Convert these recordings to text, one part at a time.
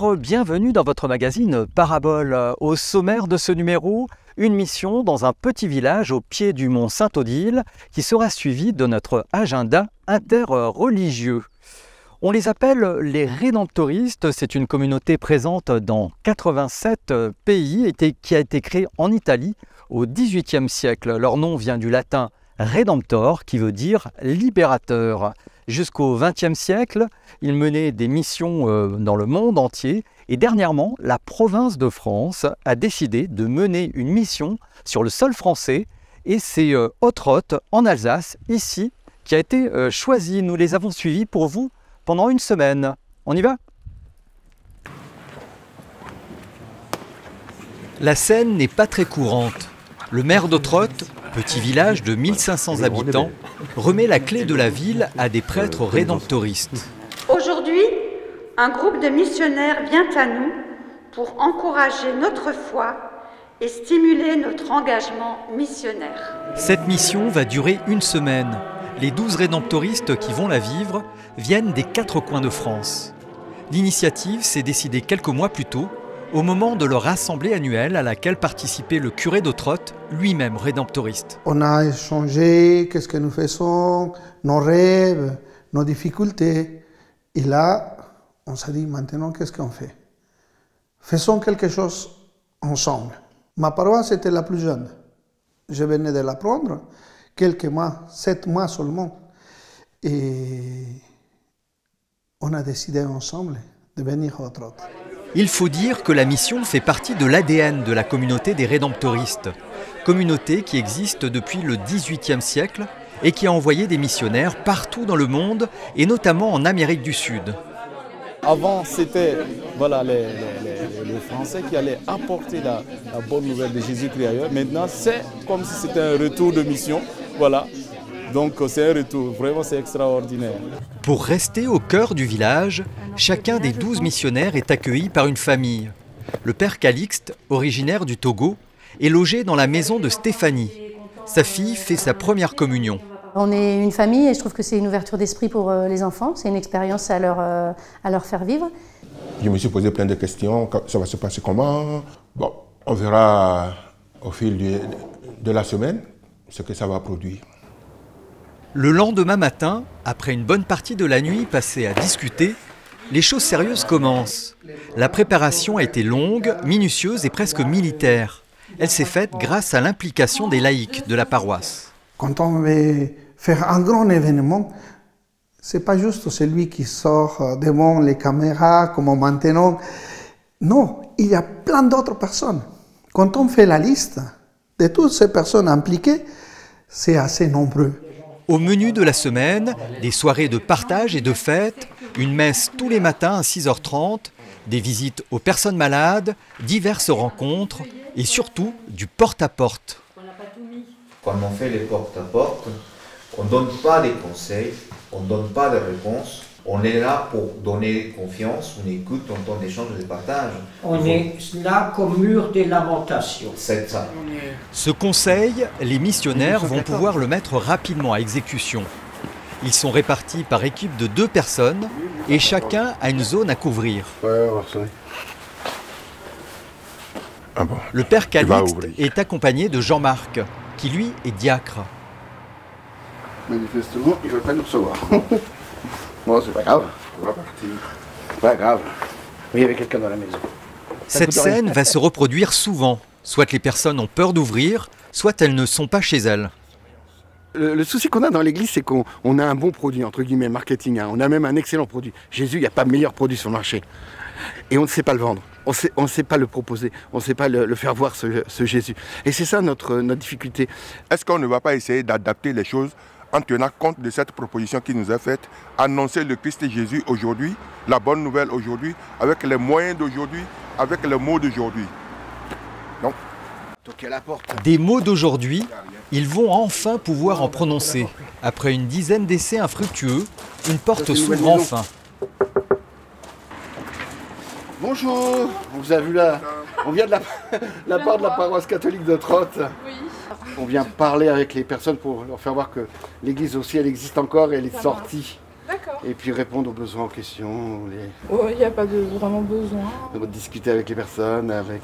Bonjour, bienvenue dans votre magazine Parabole. Au sommaire de ce numéro, une mission dans un petit village au pied du mont Saint-Odile qui sera suivie de notre agenda interreligieux. On les appelle les Rédemptoristes, c'est une communauté présente dans 87 pays et qui a été créée en Italie au XVIIIe siècle. Leur nom vient du latin « Redemptor » qui veut dire « libérateur ». Jusqu'au XXe siècle, il menait des missions dans le monde entier et dernièrement, la province de France a décidé de mener une mission sur le sol français et c'est Ottrott en Alsace, ici, qui a été choisi. Nous les avons suivis pour vous pendant une semaine. On y va? La scène n'est pas très courante. Le maire d'Ottrott, petit village de 1500 habitants, remet la clé de la ville à des prêtres rédemptoristes. Aujourd'hui, un groupe de missionnaires vient à nous pour encourager notre foi et stimuler notre engagement missionnaire. Cette mission va durer une semaine. Les 12 rédemptoristes qui vont la vivre viennent des 4 coins de France. L'initiative s'est décidée quelques mois plus tôt, au moment de leur assemblée annuelle à laquelle participait le curé d'Ottrott, lui-même rédemptoriste. On a échangé, qu'est-ce que nous faisons, nos rêves, nos difficultés. Et là, on s'est dit, maintenant, qu'est-ce qu'on fait? Faisons quelque chose ensemble. Ma paroisse était la plus jeune. Je venais de l'apprendre, quelques mois, 7 mois seulement. Et on a décidé ensemble de venir à Ottrott. Il faut dire que la mission fait partie de l'ADN de la communauté des Rédemptoristes, communauté qui existe depuis le XVIIIe siècle et qui a envoyé des missionnaires partout dans le monde et notamment en Amérique du Sud. Avant, c'était voilà, les Français qui allaient apporter la bonne nouvelle de Jésus-Christ ailleurs. Maintenant, c'est comme si c'était un retour de mission. Voilà. Donc c'est un retour, vraiment c'est extraordinaire. Pour rester au cœur du village, chacun des 12 missionnaires est accueilli par une famille. Le père Calixte, originaire du Togo, est logé dans la maison de Stéphanie. Sa fille fait sa première communion. On est une famille et je trouve que c'est une ouverture d'esprit pour les enfants, c'est une expérience à leur faire vivre. Je me suis posé plein de questions, ça va se passer comment? Bon, on verra au fil de la semaine ce que ça va produire. Le lendemain matin, après une bonne partie de la nuit passée à discuter, les choses sérieuses commencent. La préparation a été longue, minutieuse et presque militaire. Elle s'est faite grâce à l'implication des laïcs de la paroisse. Quand on veut faire un grand événement, c'est pas juste celui qui sort devant les caméras, comme maintenant. Non, il y a plein d'autres personnes. Quand on fait la liste de toutes ces personnes impliquées, c'est assez nombreux. Au menu de la semaine, des soirées de partage et de fêtes, une messe tous les matins à 6h30, des visites aux personnes malades, diverses rencontres et surtout du porte-à-porte. Quand on fait les porte-à-porte, on ne donne pas des conseils, on ne donne pas de réponses. On est là pour donner confiance, on écoute, on entend, échange, on partage. On est là comme mur des lamentations. C'est ça. Ce conseil, les missionnaires vont pouvoir le mettre rapidement à exécution. Ils sont répartis par équipe de 2 personnes et chacun a une zone à couvrir. Le père Calixte est accompagné de Jean-Marc, qui lui est diacre. Manifestement, il ne veut pas nous recevoir. Bon, c'est pas grave, on va partir. Pas grave, il y avait quelqu'un dans la maison. Cette scène va se reproduire souvent. Soit les personnes ont peur d'ouvrir, soit elles ne sont pas chez elles. Le souci qu'on a dans l'église, c'est qu'on a un bon produit, entre guillemets, marketing. Hein. On a même un excellent produit. Jésus, il n'y a pas meilleur produit sur le marché. Et on ne sait pas le vendre, on ne sait pas le proposer, on ne sait pas le faire voir ce Jésus. Et c'est ça notre difficulté. Est-ce qu'on ne va pas essayer d'adapter les choses en tenant compte de cette proposition qui nous est faite, annoncer le Christ et Jésus aujourd'hui, la bonne nouvelle aujourd'hui, avec les moyens d'aujourd'hui, avec les mots d'aujourd'hui. Donc, des mots d'aujourd'hui, ils vont enfin pouvoir en prononcer. Après une dizaine d'essais infructueux, une porte s'ouvre enfin. Bonjour, on vous a vu là, on vient de la part de la paroisse catholique d'Ottrott. Oui. On vient parler avec les personnes pour leur faire voir que l'église aussi, elle existe encore et elle est sortie. D'accord. et puis répondre aux besoins en question. Les... Oh, il n'y a pas de vraiment besoin. Donc, discuter avec les personnes, avec...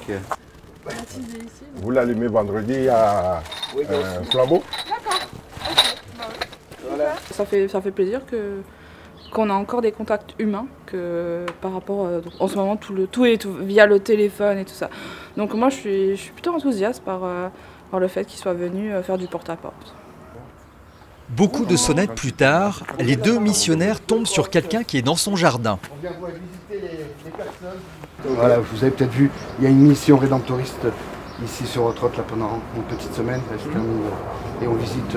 Vous l'allumez vendredi à flambeau. D'accord. Okay. Bah, oui. Voilà. Ça fait plaisir que... qu'on a encore des contacts humains que par rapport en ce moment tout via le téléphone et tout ça. Donc moi je suis plutôt enthousiaste par le fait qu'ils soient venus faire du porte-à-porte. Beaucoup de sonnettes plus tard, les deux missionnaires tombent sur quelqu'un qui est dans son jardin. On vient visiter les personnes. Voilà, vous avez peut-être vu, il y a une mission rédemptoriste ici sur Ottrott là pendant une petite semaine et on visite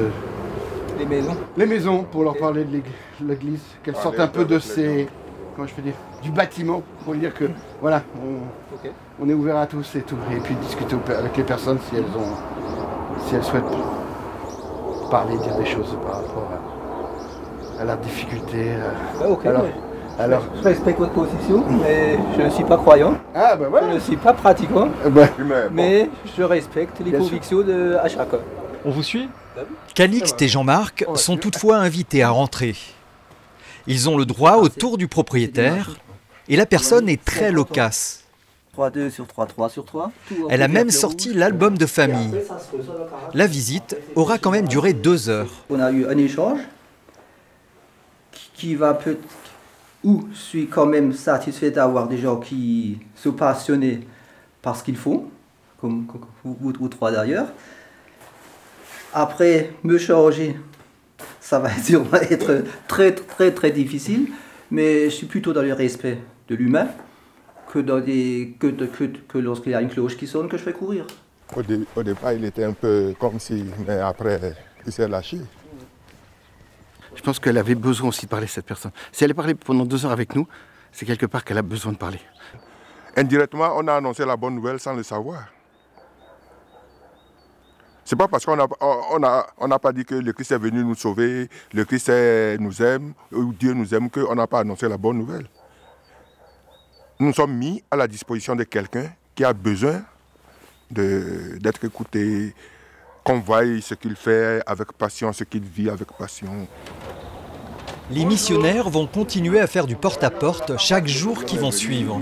les maisons. Les maisons, pour leur parler de l'église, qu'elles sortent un peu de ces... Comment je peux dire? Du bâtiment, pour dire que, voilà, on est ouvert à tous et tout. Et puis discuter avec les personnes si elles souhaitent parler, dire des choses par rapport à leurs difficultés. Alors, je respecte votre position, mais je ne suis pas croyant, je ne suis pas pratiquant, mais je respecte les convictions de chacun. On vous suit? Calixte et Jean-Marc sont toutefois invités à rentrer. Ils ont le droit au tour du propriétaire et la personne est très loquace. 3-2 sur 3-3 sur 3. Elle a même sorti l'album de famille. La visite aura quand même duré 2 heures. On a eu un échange qui va peut-être... où je suis quand même satisfait d'avoir des gens qui sont passionnés par ce qu'ils font, comme vous trois d'ailleurs. Après, me changer, ça va sûrement être très difficile, mais je suis plutôt dans le respect de l'humain que lorsqu'il y a une cloche qui sonne que je fais courir. Au départ, il était un peu comme si, mais après, il s'est lâché. Je pense qu'elle avait besoin aussi de parler, cette personne. Si elle est parlée pendant 2 heures avec nous, c'est quelque part qu'elle a besoin de parler. Indirectement, on a annoncé la bonne nouvelle sans le savoir. C'est pas parce qu'on n'a pas dit que le Christ est venu nous sauver, le Christ nous aime, ou Dieu nous aime, qu'on n'a pas annoncé la bonne nouvelle. Nous sommes mis à la disposition de quelqu'un qui a besoin d'être écouté, qu'on voie ce qu'il fait avec passion, ce qu'il vit avec passion. Les missionnaires vont continuer à faire du porte-à-porte chaque jour qui vont suivre.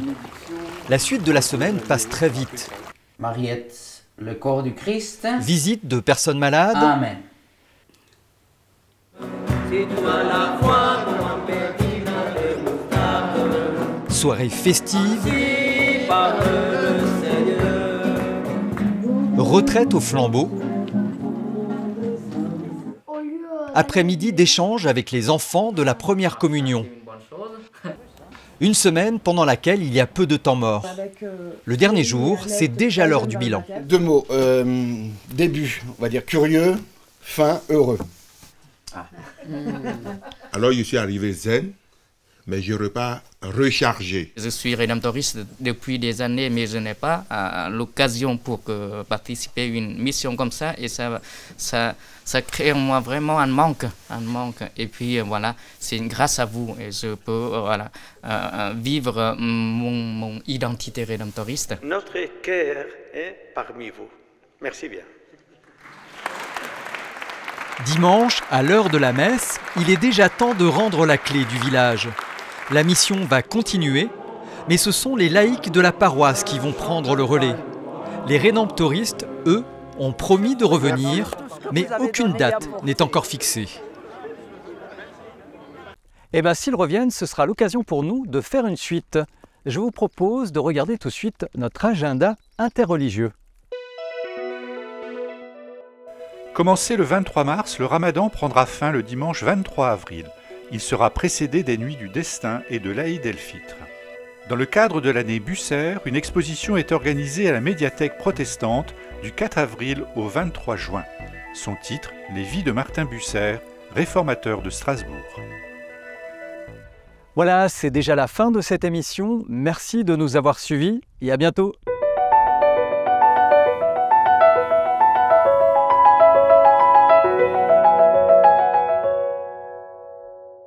La suite de la semaine passe très vite. Mariette. Le corps du Christ. Visite de personnes malades. Amen. Soirée festive. Retraite au flambeau. Après-midi d'échange avec les enfants de la première communion. Une semaine pendant laquelle il y a peu de temps mort. Le dernier jour, c'est déjà l'heure du bilan. 2 mots. Début, on va dire curieux, fin, heureux. Ah. Alors je suis arrivé zen, mais je repars rechargé. Je suis rédemptoriste depuis des années, mais je n'ai pas l'occasion pour participer à une mission comme ça. Et ça crée en moi vraiment un manque. Et puis voilà, c'est grâce à vous et je peux vivre mon identité rédemptoriste. Notre cœur est parmi vous. Merci bien. Dimanche, à l'heure de la messe, il est déjà temps de rendre la clé du village. La mission va continuer, mais ce sont les laïcs de la paroisse qui vont prendre le relais. Les rédemptoristes, eux, ont promis de revenir, mais aucune date n'est encore fixée. Eh bien, s'ils reviennent, ce sera l'occasion pour nous de faire une suite. Je vous propose de regarder tout de suite notre agenda interreligieux. Commencé le 23 mars, le ramadan prendra fin le dimanche 23 avril. Il sera précédé des Nuits du Destin et de l'Aïd el-Fitr. Dans le cadre de l'année Bucer, une exposition est organisée à la médiathèque protestante du 4 avril au 23 juin. Son titre, Les Vies de Martin Bucer, réformateur de Strasbourg. Voilà, c'est déjà la fin de cette émission. Merci de nous avoir suivis et à bientôt.